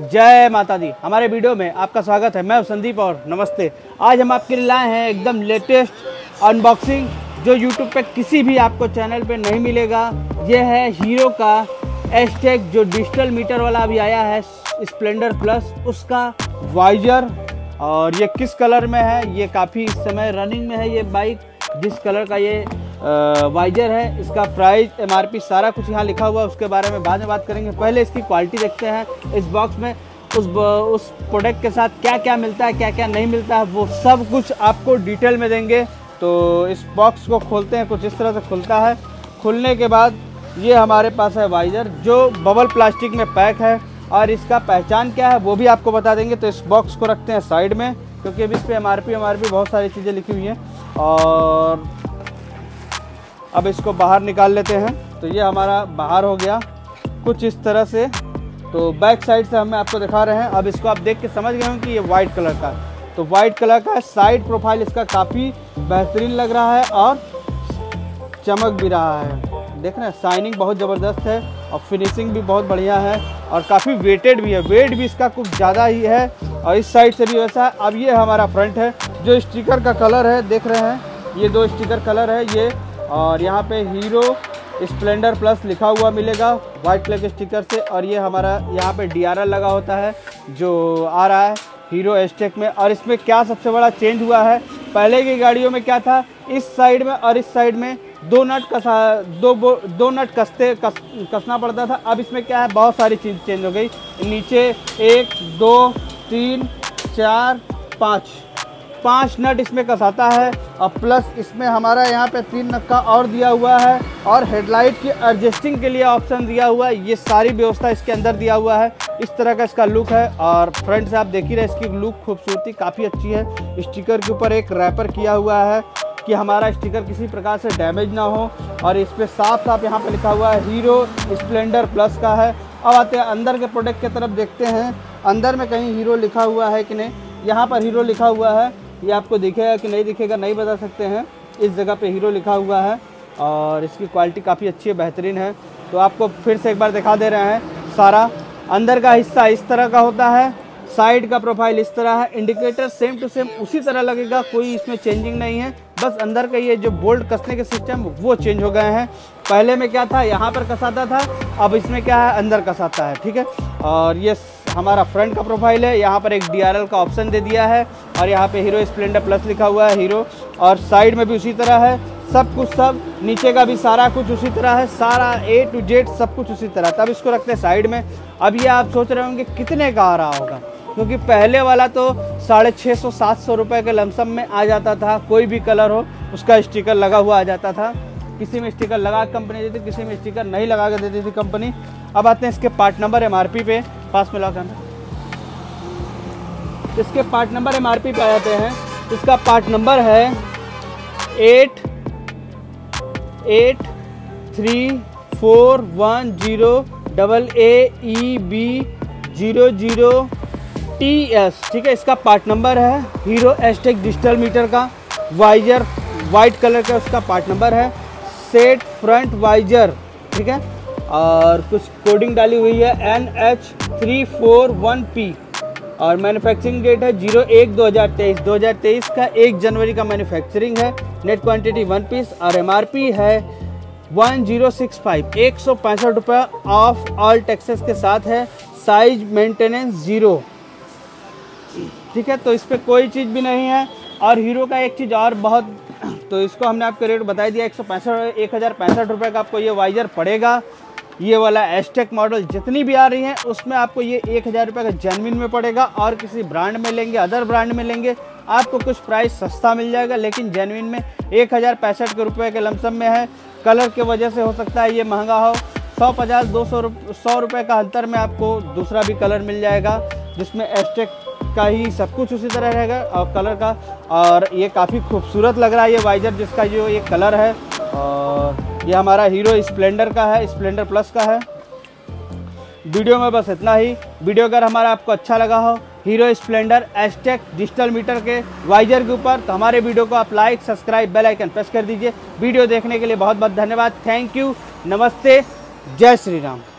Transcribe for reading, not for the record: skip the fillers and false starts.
जय माता दी। हमारे वीडियो में आपका स्वागत है। मैं संदीप और नमस्ते। आज हम आपके लिए लाए हैं एकदम लेटेस्ट अनबॉक्सिंग जो YouTube पे किसी भी आपको चैनल पे नहीं मिलेगा। ये है हीरो का एक्सटेक जो डिजिटल मीटर वाला अभी आया है स्प्लेंडर प्लस, उसका वाइजर। और ये किस कलर में है, ये काफ़ी इस समय रनिंग में है ये बाइक, जिस कलर का ये वाइजर है। इसका प्राइस, एमआरपी सारा कुछ यहाँ लिखा हुआ है, उसके बारे में बाद में बात करेंगे। पहले इसकी क्वालिटी देखते हैं। इस बॉक्स में उस प्रोडक्ट के साथ क्या क्या मिलता है, क्या क्या नहीं मिलता है, वो सब कुछ आपको डिटेल में देंगे। तो इस बॉक्स को खोलते हैं। कुछ इस तरह से खुलता है। खुलने के बाद ये हमारे पास है वाइजर जो बबल प्लास्टिक में पैक है, और इसका पहचान क्या है वो भी आपको बता देंगे। तो इस बॉक्स को रखते हैं साइड में, क्योंकि अभी इस पर एमआरपी बहुत सारी चीज़ें लिखी हुई हैं। और अब इसको बाहर निकाल लेते हैं। तो ये हमारा बाहर हो गया कुछ इस तरह से। तो बैक साइड से हमें आपको दिखा रहे हैं। अब इसको आप देख के समझ गए हो कि ये वाइट कलर का है, तो वाइट कलर का है। साइड प्रोफाइल इसका काफ़ी बेहतरीन लग रहा है और चमक भी रहा है। देख रहे हैं, शाइनिंग बहुत ज़बरदस्त है और फिनिशिंग भी बहुत बढ़िया है और काफ़ी वेटेड भी है। वेट भी इसका कुछ ज़्यादा ही है और इस साइड से भी वैसा है। अब ये हमारा फ्रंट है जो स्टिकर का कलर है, देख रहे हैं ये दो स्टिकर कलर है ये, और यहाँ पे हीरो स्प्लेंडर प्लस लिखा हुआ मिलेगा वाइट कलर के स्टिकर से। और ये हमारा यहाँ पे DRL लगा होता है जो आ रहा है हीरो एक्सटेक में। और इसमें क्या सबसे बड़ा चेंज हुआ है, पहले की गाड़ियों में क्या था, इस साइड में और इस साइड में दो नट कसना पड़ता था। अब इसमें क्या है, बहुत सारी चीज़ चेंज हो गई। नीचे 1 2 3 4 5 नट इसमें कसाता है, और प्लस इसमें हमारा यहाँ पे 3 नट का और दिया हुआ है, और हेडलाइट की एडजस्टिंग के लिए ऑप्शन दिया हुआ है। ये सारी व्यवस्था इसके अंदर दिया हुआ है। इस तरह का इसका लुक है। और फ्रंट से आप देख ही रहे इसकी लुक, खूबसूरती काफ़ी अच्छी है। स्टिकर के ऊपर एक रैपर किया हुआ है कि हमारा स्टिकर किसी प्रकार से डैमेज ना हो, और इस पर साफ साफ यहाँ पर लिखा हुआ है हीरो स्प्लेंडर प्लस का है। अब आते हैं अंदर के प्रोडक्ट की तरफ, देखते हैं अंदर में कहीं हीरो लिखा हुआ है कि नहीं। यहाँ पर हीरो लिखा हुआ है, ये आपको दिखेगा कि नहीं दिखेगा नहीं बता सकते हैं। इस जगह पे हीरो लिखा हुआ है और इसकी क्वालिटी काफ़ी अच्छी है, बेहतरीन है। तो आपको फिर से एक बार दिखा दे रहे हैं। सारा अंदर का हिस्सा इस तरह का होता है, साइड का प्रोफाइल इस तरह है, इंडिकेटर सेम टू सेम उसी तरह लगेगा, कोई इसमें चेंजिंग नहीं है। बस अंदर का ये जो बोल्ट कसने के सिस्टम वो चेंज हो गए हैं। पहले में क्या था, यहाँ पर कसाता था, अब इसमें क्या है, अंदर कसाता है, ठीक है। और ये हमारा फ्रंट का प्रोफाइल है, यहाँ पर एक DRL का ऑप्शन दे दिया है, और यहाँ पे हीरो स्प्लेंडर प्लस लिखा हुआ है हीरो। और साइड में भी उसी तरह है सब कुछ, सब नीचे का भी सारा कुछ उसी तरह है, सारा A to Z सब कुछ उसी तरह। तब इसको रखते हैं साइड में। अब ये आप सोच रहे होंगे कितने का आ रहा होगा, क्योंकि पहले वाला तो 650-700 रुपये के लमसम में आ जाता था। कोई भी कलर हो उसका स्टिकर लगा हुआ आ जाता था, किसी में स्टिकर लगा कंपनी देती, किसी में स्टिकर नहीं लगा के देती थी कंपनी। अब आते हैं इसके पार्ट नंबर MRP पे, पास में ला करना। इसके पार्ट नंबर MRP पे आ जाते हैं। इसका पार्ट नंबर है 883410AEB00TS, ठीक है। इसका पार्ट नंबर है हीरो एक्सटेक डिजिटल मीटर का वाइजर वाइट कलर का, उसका पार्ट नंबर है सेट फ्रंट वाइजर, ठीक है। और कुछ कोडिंग डाली हुई है NH341P, और मैन्युफैक्चरिंग डेट है 01/2023 का 1 जनवरी का मैन्युफैक्चरिंग है। नेट क्वांटिटी 1 पीस, और MRP है 1065, 165 रुपये ऑफ ऑल टैक्सेस के साथ है। साइज मेंटेनेंस 0, ठीक है। तो इस पर कोई चीज़ भी नहीं है। और हीरो का एक चीज़ और बहुत, तो इसको हमने आपको रेट बता दिया 1,065 रुपये का आपको ये वाइजर पड़ेगा। ये वाला एक्सटेक मॉडल जितनी भी आ रही है उसमें आपको ये 1,000 रुपये का जेन्युइन में पड़ेगा, और किसी ब्रांड में लेंगे, अदर ब्रांड में लेंगे, आपको कुछ प्राइस सस्ता मिल जाएगा, लेकिन जेन्युइन में 1,065 रुपये के लमसम में है। कलर के वजह से हो सकता है ये महंगा हो, 150-200 रुपये का अंतर में आपको दूसरा भी कलर मिल जाएगा, जिसमें एक्सटेक का ही सब कुछ उसी तरह रहेगा और कलर का। और ये काफ़ी खूबसूरत लग रहा है ये वाइजर, जिसका जो ये कलर है। और ये हमारा हीरो स्प्लेंडर का है, स्प्लेंडर प्लस का है। वीडियो में बस इतना ही। वीडियो अगर हमारा आपको अच्छा लगा हो Hero Splendor Xtec digital meter के वाइजर के ऊपर, तो हमारे वीडियो को आप like, subscribe, bell icon press कर दीजिए। वीडियो देखने के लिए बहुत बहुत धन्यवाद। थैंक यू, नमस्ते, जय श्री राम।